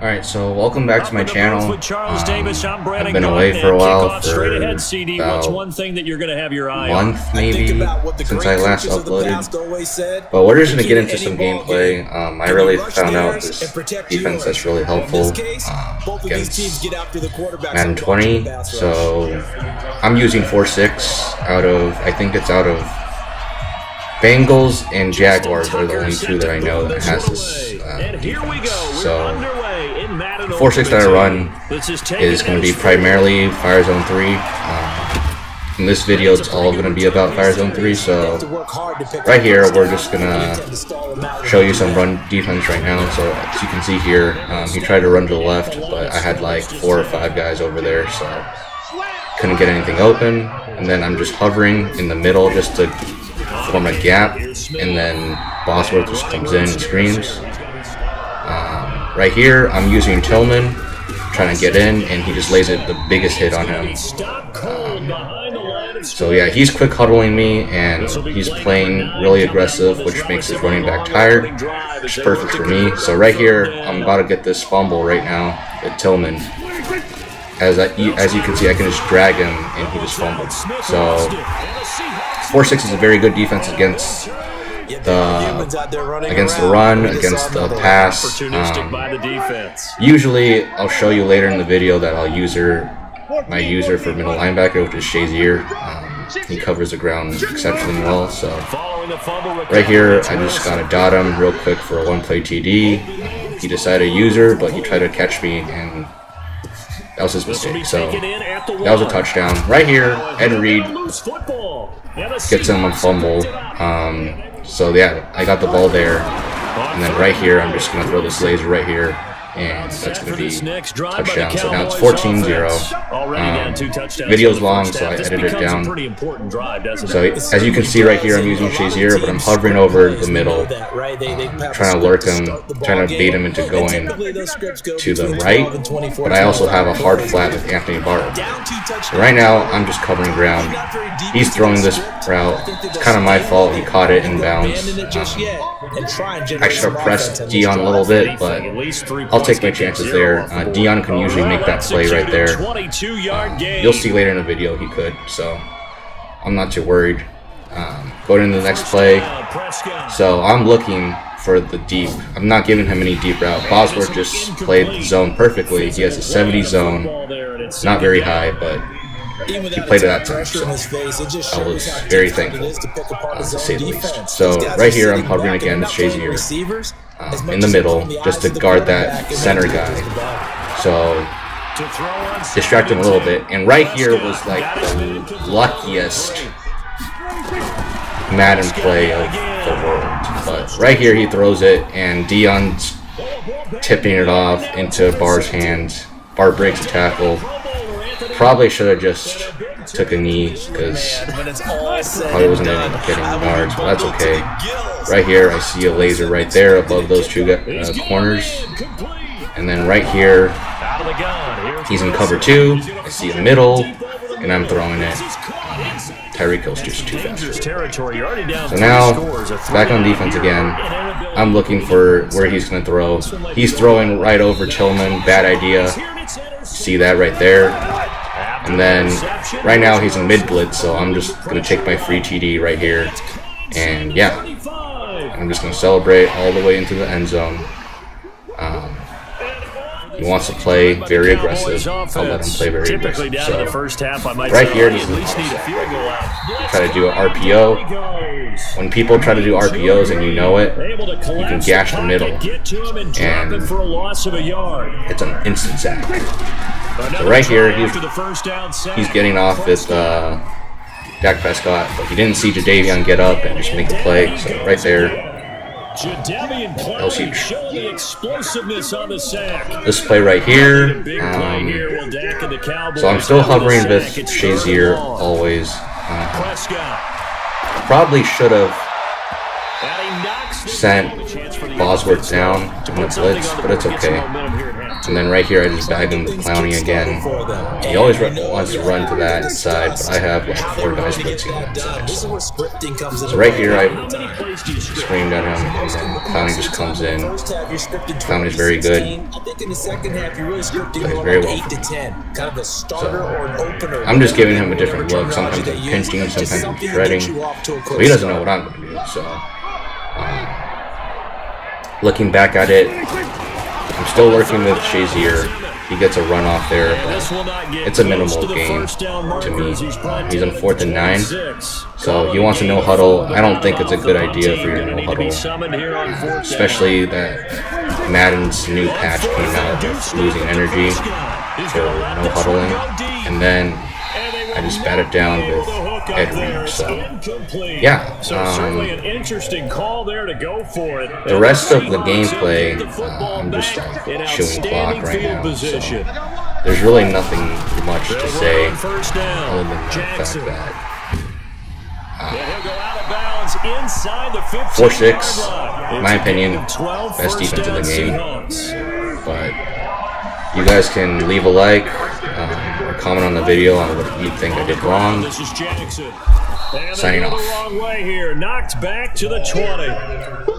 Alright, so welcome back to my channel. I've been away for a while, for about a month maybe, since I last uploaded. But we're just going to get into some gameplay. I really found out this defense that's really helpful against Madden 20. So I'm using 4-6 out of, I think it's out of Bengals and Jaguars are the only two that I know that has this defense. So 4-6 that I run is going to be primarily fire zone 3. In this video, it's all going to be about fire zone 3. So right here, we're just going to show you some run defense right now. So as you can see here, he tried to run to the left, but I had like 4 or 5 guys over there, so couldn't get anything open. And then I'm just hovering in the middle just to form a gap, and then Bossworth just comes in and screams. Right here, I'm using Tillman, trying to get in, and he just lays it the biggest hit on him. So yeah, he's quick huddling me, and he's playing really aggressive, which makes his running back tired, which is perfect for me. So right here, I'm about to get this fumble right now at Tillman. As you can see, I can just drag him, and he just fumbles. So 4-6 is a very good defense against the run, against the pass. Usually, I'll show you later in the video that I'll use my user for middle linebacker, which is Shazier. He covers the ground exceptionally well. So right here, I just gotta dot him real quick for a one-play TD. He decided to use her, but he tried to catch me, and that was his mistake. So that was a touchdown. Right here, Ed Reed gets him a fumble. So yeah, I got the ball there, and then right here, I'm just going to throw this laser right here, and that's going to be touchdown. So now it's 14-0. Video's long, so I edited it down. So as you can see right here, I'm using Shazier, but I'm hovering over the middle, trying to lurk him, trying to bait him into going to the right, but I also have a hard flat with Anthony Barr. Right now, I'm just covering ground. He's throwing this route. It's kind of my fault. He caught it inbounds. I should have pressed Dion a little bit, but I'll take my chances there. Dion can usually make that play right there. You'll see later in the video he could, so I'm not too worried. Going into the next play, so I'm looking for the deep. I'm not giving him any deep route. Bossworth just played the zone perfectly. He has a 70 zone, not very high, but he played it that time, so I was very thankful, to say the least. So right here, I'm hovering again with Shazier in the middle, just to guard that center guy. So distract him a little bit. And right here was like the luckiest Madden play of the world. But right here, he throws it, and Dion's tipping it off into Barr's hands. Barr breaks the tackle. Probably should have just took a knee, because probably wasn't getting guards, but that's okay. Right here, I see a laser right there above those two corners. And then right here, he's in cover 2. I see a middle, and I'm throwing it. Tyreek Hill's just too fast. So now, back on defense again. I'm looking for where he's going to throw. He's throwing right over Tillman. Bad idea. See that right there. And then, right now he's in mid-blitz, so I'm just going to take my free TD right here. And yeah, I'm just going to celebrate all the way into the end zone. He wants to play very aggressive. I'll let him play very aggressive. So right here, just try to do an RPO. When people try to do RPOs and you know it, you can gash the middle. And it's an instant sack. So right here, he's getting off with Dak Prescott, but he didn't see Jadavion get up and just make a play, so right there. This play right here, so I'm still hovering with Shazier always. Probably should have sent Bossworth down in the blitz, but it's okay. And then right here I just dived into Clowney again. He always wants to run to that side, but I have like 4 guys blitzing on that side. So right here I screamed at him, and then Clowney just comes in. Clowney's very good. Plays very well. So I'm just giving him a different look. Sometimes I'm pinching, sometimes I'm shredding. So he doesn't know what I'm going to do, so... looking back at it, I'm still working with Shazier. He gets a run off there, but it's a minimal gain to me. He's on 4th and 9, so he wants a no huddle. I don't think it's a good idea for your no huddle, especially that Madden's new patch came out with losing energy, so no huddling. And then I just bat it down with Ed Reed, so yeah. The rest of the gameplay, I'm just chewing clock right now, so there's really nothing much to say other than the fact that 4-6, in my opinion, best defense of the game. But you guys can leave a like or comment on the video on what you think I did wrong. Signing off. Knocked back to the 20.